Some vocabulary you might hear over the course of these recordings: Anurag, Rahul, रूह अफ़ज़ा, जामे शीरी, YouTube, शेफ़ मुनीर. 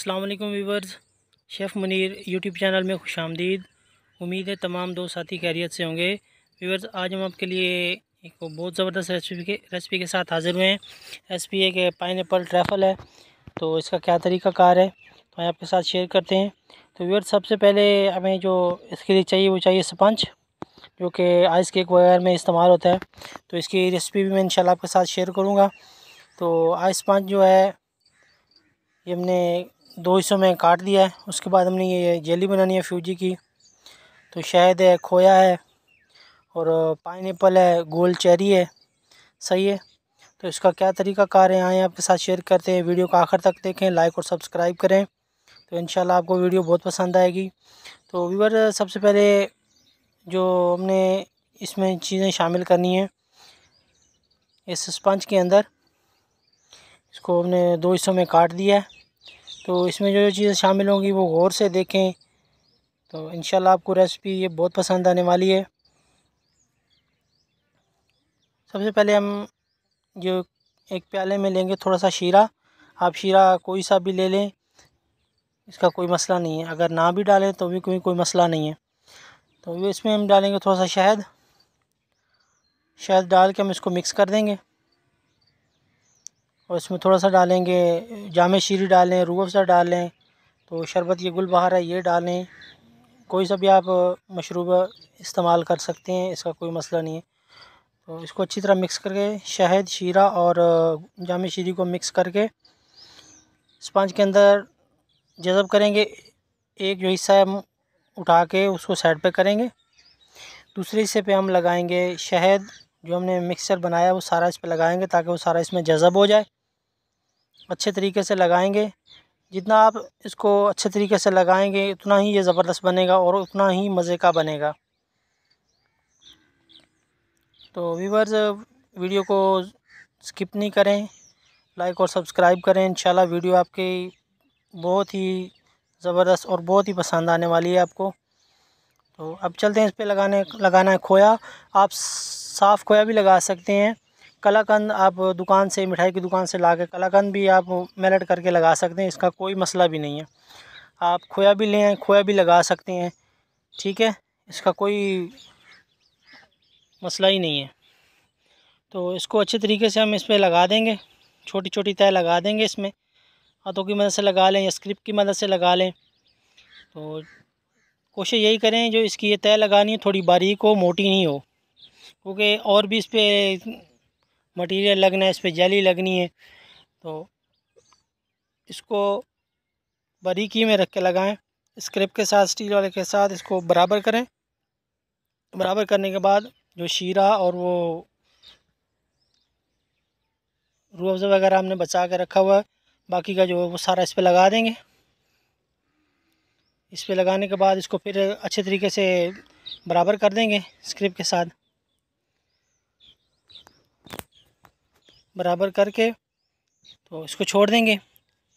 अस्सलाम वालेकुम viewers, शेफ़ मुनीर YouTube channel में खुशामदीद। उम्मीद है तमाम दोस्त साथी खैरियत से होंगे। व्यूवर्स, आज हम आपके लिए एक बहुत ज़बरदस्त रेसिपी के साथ हाज़िर हुए हैं। रेसिपी एक पाइनएप्पल ट्रैफल है, तो इसका क्या तरीका कार है तो हम आपके साथ शेयर करते हैं। तो व्यूवर्स, सबसे पहले हमें जो इसके लिए चाहिए वो चाहिए स्पंज, जो कि आइस केक वगैरह में इस्तेमाल होता है। तो इसकी रेसिपी भी मैं इंशाल्लाह आपके साथ शेयर करूँगा। तो आइस स्पंज जो है ये हमने दो हिस्सों में काट दिया है। उसके बाद हमने ये जेली बनानी है फ्यूजी की। तो शहद है, खोया है और पाइनएप्पल है, गोल चेरी है। सही है। तो इसका क्या तरीका कार है आएँ आपके साथ शेयर करते हैं। वीडियो का आखिर तक देखें, लाइक और सब्सक्राइब करें। तो इंशाल्लाह आपको वीडियो बहुत पसंद आएगी। तो व्यूअर, सबसे पहले जो हमने इसमें चीज़ें शामिल करनी है इस स्पंज के अंदर, इसको हमने दो हिस्सों में काट दिया है। तो इसमें जो चीज़ें शामिल होंगी वो गौर से देखें। तो इंशाल्लाह आपको रेसिपी ये बहुत पसंद आने वाली है। सबसे पहले हम जो एक प्याले में लेंगे थोड़ा सा शीरा। आप शीरा कोई सा भी ले लें, इसका कोई मसला नहीं है। अगर ना भी डालें तो भी कोई मसला नहीं है। तो ये इसमें हम डालेंगे थोड़ा सा शहद डाल के हम इसको मिक्स कर देंगे। और इसमें थोड़ा सा डालेंगे जामे शीरी, डालें रूह अफ़ज़ा डालें, तो शरबत ये गुलबहार है ये डालें। कोई सा भी आप मशरूब इस्तेमाल कर सकते हैं, इसका कोई मसला नहीं है। तो इसको अच्छी तरह मिक्स करके शहद, शीरा और जामे शीरी को मिक्स करके स्पंज के अंदर जज़ब करेंगे। एक जो हिस्सा है हम उठा के उसको साइड पे करेंगे, दूसरे हिस्से पे हम लगाएंगे शहद जो हमने मिक्सचर बनाया वो सारा इस पे लगाएंगे ताकि वो सारा इसमें जज़ब हो जाए। अच्छे तरीके से लगाएंगे। जितना आप इसको अच्छे तरीके से लगाएंगे उतना ही ये ज़बरदस्त बनेगा और उतना ही मज़े का बनेगा। तो व्यूअर्स, वीडियो को स्किप नहीं करें, लाइक और सब्सक्राइब करें। इंशाल्लाह वीडियो आपकी बहुत ही ज़बरदस्त और बहुत ही पसंद आने वाली है आपको। तो अब चलते हैं, इस पर लगाना है खोया। आप साफ़ खोया भी लगा सकते हैं। कलाकंद आप दुकान से, मिठाई की दुकान से ला के कलाकंद भी आप मेल्ट करके लगा सकते हैं, इसका कोई मसला भी नहीं है। आप खोया भी लें, खोया भी लगा सकते हैं, ठीक है, इसका कोई मसला ही नहीं है। तो इसको अच्छे तरीके से हम इस पर लगा देंगे, छोटी छोटी तय लगा देंगे। इसमें हाथों की मदद से लगा लें या स्क्रिप की मदद से लगा लें। तो कोशिश यही करें जो इसकी ये तय लगानी है थोड़ी बारीक हो, मोटी नहीं हो, क्योंकि और भी इस पर मटीरियल लगना है, इस पर जाली लगनी है। तो इसको बारीकी में रख के लगाएँ, स्क्रैप के साथ, स्टील वाले के साथ इसको बराबर करें। बराबर करने के बाद जो शीरा और वो रूह अफ़ज़ा वगैरह हमने बचा के रखा हुआ है, बाकी का जो है वो सारा इस पर लगा देंगे। इस पर लगाने के बाद इसको फिर अच्छे तरीके से बराबर कर देंगे स्क्रैप के साथ। बराबर करके तो इसको छोड़ देंगे।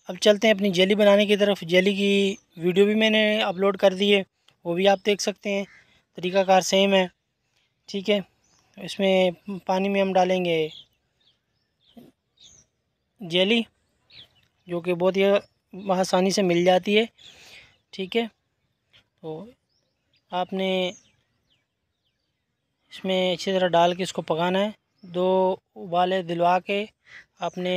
अब चलते हैं अपनी जेली बनाने की तरफ। जेली की वीडियो भी मैंने अपलोड कर दी है, वो भी आप देख सकते हैं, तरीकाकार सेम है, ठीक है। इसमें पानी में हम डालेंगे जेली जो कि बहुत ही आसानी से मिल जाती है, ठीक है। तो आपने इसमें अच्छी तरह डाल के इसको पकाना है। दो उबाले दिलवा के आपने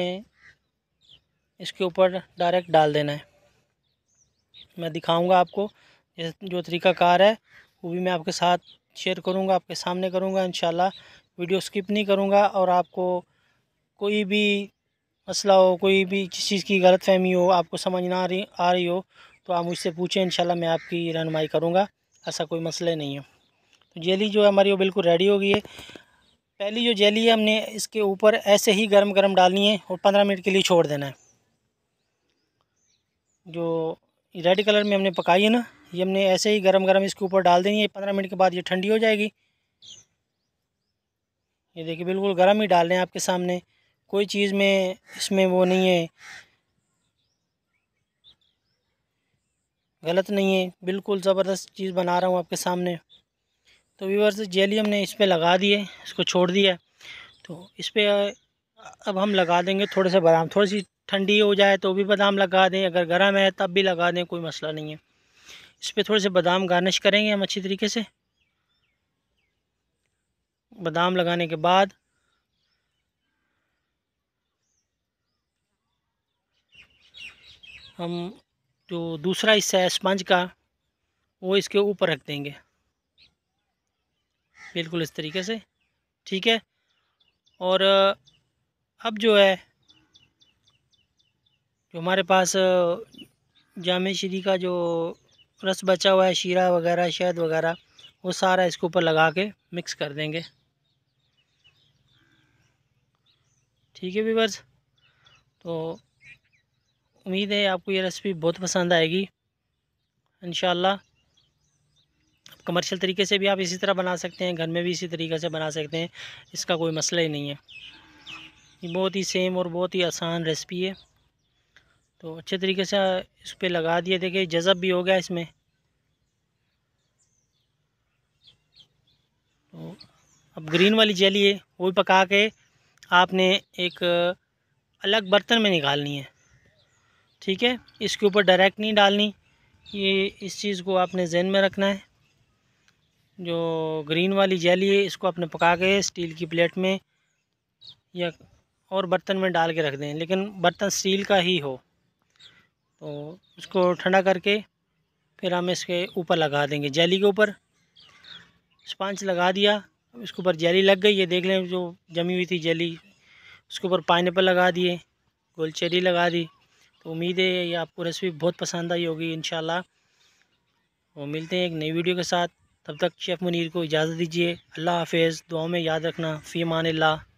इसके ऊपर डायरेक्ट डाल देना है। मैं दिखाऊंगा आपको जो तरीकाकार है वो भी मैं आपके साथ शेयर करूंगा, आपके सामने करूंगा। इंशाल्लाह वीडियो स्किप नहीं करूंगा और आपको कोई भी मसला हो, कोई भी किसी चीज़ की गलतफहमी हो, आपको समझ ना आ रही हो तो आप मुझसे पूछें, इंशाल्लाह मैं आपकी रहनुमाई करूँगा, ऐसा कोई मसला नहीं है। तो जेली जो है हमारी वो बिल्कुल रेडी हो गई है। पहली जो जेली है हमने इसके ऊपर ऐसे ही गरम गरम डालनी है और 15 मिनट के लिए छोड़ देना है। जो रेड कलर में हमने पकाई है ना, ये हमने ऐसे ही गरम गरम इसके ऊपर डाल देनी है। 15 मिनट के बाद ये ठंडी हो जाएगी। ये देखिए बिल्कुल गरम ही डाल रहे हैं आपके सामने, कोई चीज़ में इसमें वो नहीं है, गलत नहीं है, बिल्कुल ज़बरदस्त चीज़ बना रहा हूँ आपके सामने। तो व्यूअर्स, जेली हमने इस पर लगा दी है, इसको छोड़ दिया है। तो इस पर अब हम लगा देंगे थोड़े से थोड़ी सी ठंडी हो जाए तो भी बादाम लगा दें, अगर गर्म है तब भी लगा दें, कोई मसला नहीं है। इस पर थोड़े से बादाम गार्निश करेंगे हम अच्छी तरीके से। बादाम लगाने के बाद हम जो दूसरा हिस्सा है स्पंज का वो इसके ऊपर रख देंगे बिल्कुल इस तरीके से, ठीक है। और अब जो है जो हमारे पास जामे शरी का जो रस बचा हुआ है, शीरा वगैरह शहद वगैरह, वो सारा इसके ऊपर लगा के मिक्स कर देंगे, ठीक है व्यूअर्स। तो उम्मीद है आपको ये रेसिपी बहुत पसंद आएगी इंशाल्लाह। कमर्शियल तरीके से भी आप इसी तरह बना सकते हैं, घर में भी इसी तरीके से बना सकते हैं, इसका कोई मसला ही नहीं है। ये बहुत ही सेम और बहुत ही आसान रेसिपी है। तो अच्छे तरीके से इस पर लगा दिए, देखिए जज़ब भी हो गया इसमें। तो अब ग्रीन वाली जेली है वो पका के आपने एक अलग बर्तन में निकालनी है, ठीक है। इसके ऊपर डायरेक्ट नहीं डालनी, ये इस चीज़ को आपने जहन में रखना है। जो ग्रीन वाली जेली है इसको आपने पका के स्टील की प्लेट में या और बर्तन में डाल के रख दें, लेकिन बर्तन स्टील का ही हो। तो इसको ठंडा करके फिर हम इसके ऊपर लगा देंगे, जेली के ऊपर स्पंज लगा दिया, इसके ऊपर जेली लग गई है, देख लें जो जमी हुई थी जेली, उसके ऊपर पाइनएप्पल लगा दिए, गोलचेरी लगा दी। तो उम्मीद है ये आपको रेसिपी बहुत पसंद आई होगी इंशाल्लाह। तो मिलते हैं एक नई वीडियो के साथ, तब तक शेफ़ मुनीर को इजाज़त दीजिए। अल्लाह हाफिज़, दुआ में याद रखना, फ़ी अमान अल्लाह।